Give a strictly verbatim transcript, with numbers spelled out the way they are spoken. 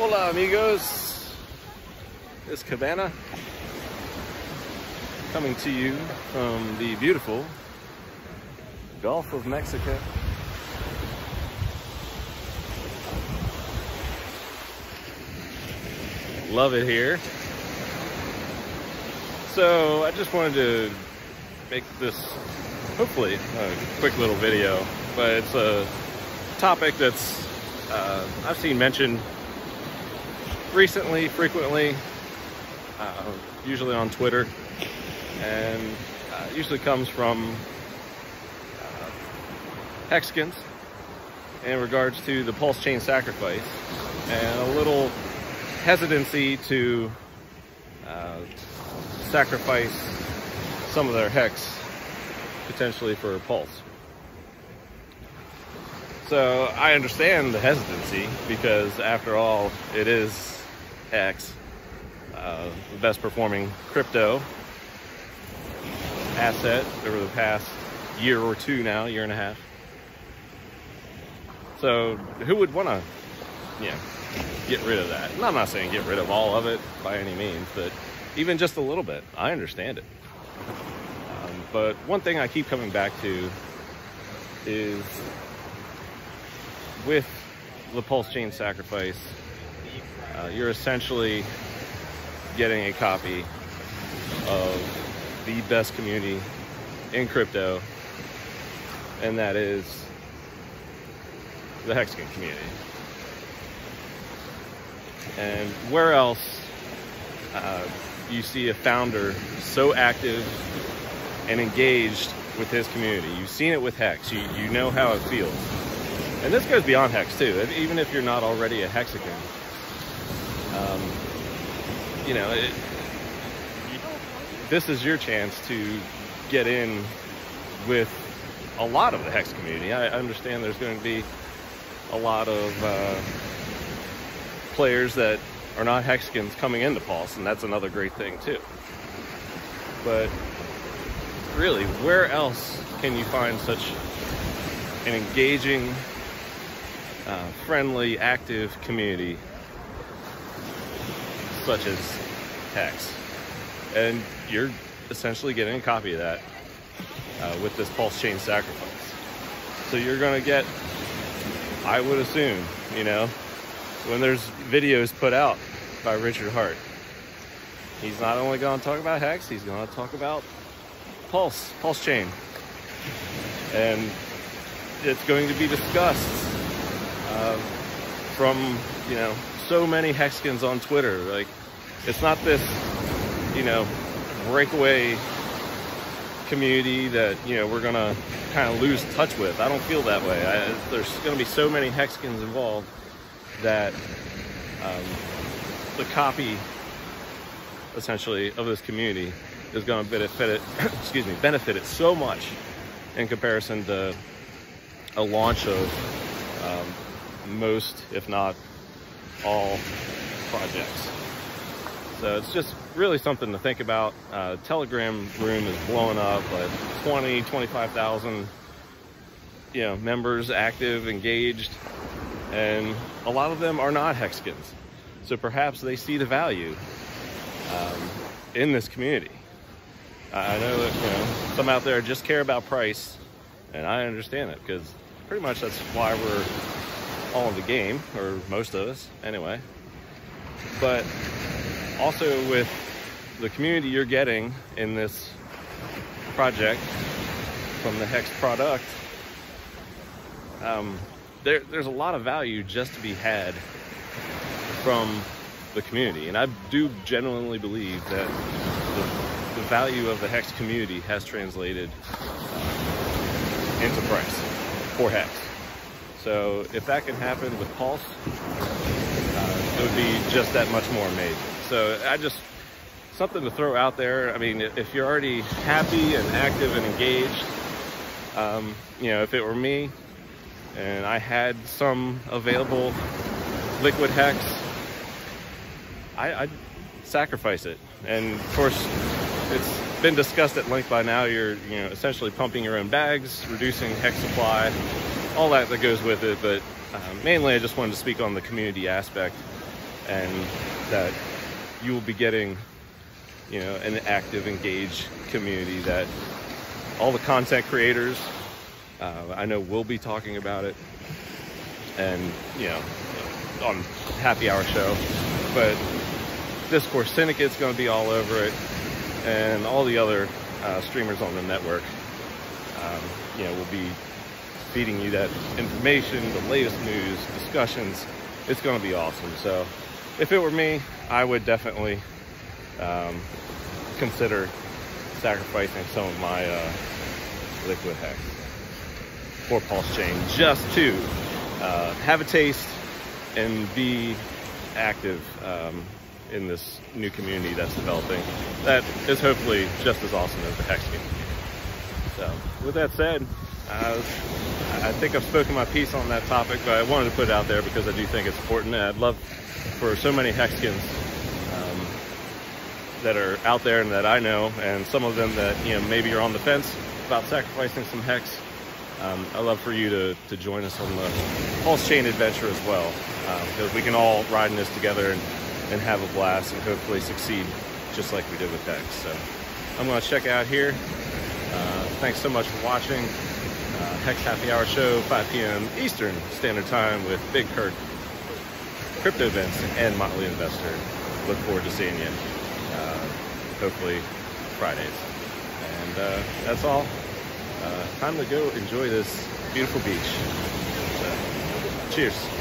Hola amigos, it's Cabana coming to you from the beautiful Gulf of Mexico. Love it here. So I just wanted to make this hopefully a quick little video, but it's a topic that's uh, I've seen mentioned recently, frequently, uh, usually on Twitter, and uh, usually comes from uh, Hexkins in regards to the Pulse Chain sacrifice and a little hesitancy to uh, sacrifice some of their hex potentially for a pulse. So I understand the hesitancy because after all, it is Hex, uh, the best performing crypto asset over the past year or two now, year and a half. So who would want to, you know, get rid of that? And I'm not saying get rid of all of it by any means, but even just a little bit, I understand it. Um, but one thing I keep coming back to is with the Pulse Chain sacrifice, uh, you're essentially getting a copy of the best community in crypto, and that is the Hexican community. And where else uh, you see a founder so active and engaged with his community? You've seen it with Hex. You, you know how it feels. And this goes beyond Hex too, even if you're not already a Hexican. Um, you know, it, this is your chance to get in with a lot of the Hex community. I understand there's going to be a lot of uh, players that are not Hexicans coming into Pulse, and that's another great thing too. But really, where else can you find such an engaging, Uh, friendly, active community such as Hex? And you're essentially getting a copy of that uh, with this Pulse Chain sacrifice. So you're gonna get, I would assume, you know, when there's videos put out by Richard Heart, he's not only gonna talk about Hex, he's gonna talk about Pulse, Pulse Chain. And it's going to be discussed Uh, from, you know, so many Hexicans on Twitter. Like, it's not this, you know, breakaway community that, you know, we're gonna kind of lose touch with. I don't feel that way. I, there's gonna be so many Hexicans involved that um, the copy, essentially, of this community is gonna benefit it, excuse me, benefit it so much in comparison to a launch of Um, most, if not all, projects. So it's just really something to think about. Uh, Telegram room is blowing up, like twenty, twenty-five thousand, you know, members, active, engaged, and a lot of them are not Hexicans. So perhaps they see the value um, in this community. I know that, you know, some out there just care about price, and I understand it because pretty much that's why we're all in the game, or most of us anyway. But also with the community you're getting in this project from the Hex product, um, there, there's a lot of value just to be had from the community. And I do genuinely believe that the, the value of the Hex community has translated uh, into price for Hex. So if that can happen with Pulse, uh, it would be just that much more amazing. So I just, something to throw out there. I mean, if you're already happy and active and engaged, um, you know, if it were me and I had some available liquid Hex, I, I'd sacrifice it. And of course, it's been discussed at length by now. You're, you know, essentially pumping your own bags, reducing Hex supply, all that that goes with it. But uh, mainly I just wanted to speak on the community aspect and that you will be getting, you know, an active, engaged community that all the content creators, uh, I know, will be talking about it, and, you know, on Happy Hour Show, but Discord Syndicate's going to be all over it, and all the other uh, streamers on the network, um, you know, will be feeding you that information, the latest news, discussions. It's going to be awesome. So if it were me, I would definitely um, consider sacrificing some of my uh, liquid hex for Pulse Chain just to uh, have a taste and be active um, in this new community that's developing that is hopefully just as awesome as the Hex community. So with that said, I, was, I think I've spoken my piece on that topic, but I wanted to put it out there because I do think it's important, and I'd love for so many Hexkins um, that are out there and that I know, and some of them that, you know, maybe you're on the fence about sacrificing some Hex, um, I'd love for you to, to join us on the Pulse Chain adventure as well, because um, we can all ride in this together and, and have a blast and hopefully succeed just like we did with Hex. So I'm going to check out here. Uh, thanks so much for watching. Uh, Hex Happy Hour Show, five P M Eastern Standard Time with Big Kirk, Crypto Events, and Motley Investor. Look forward to seeing you, uh, hopefully Fridays. And uh, that's all. Uh, time to go enjoy this beautiful beach. So, cheers.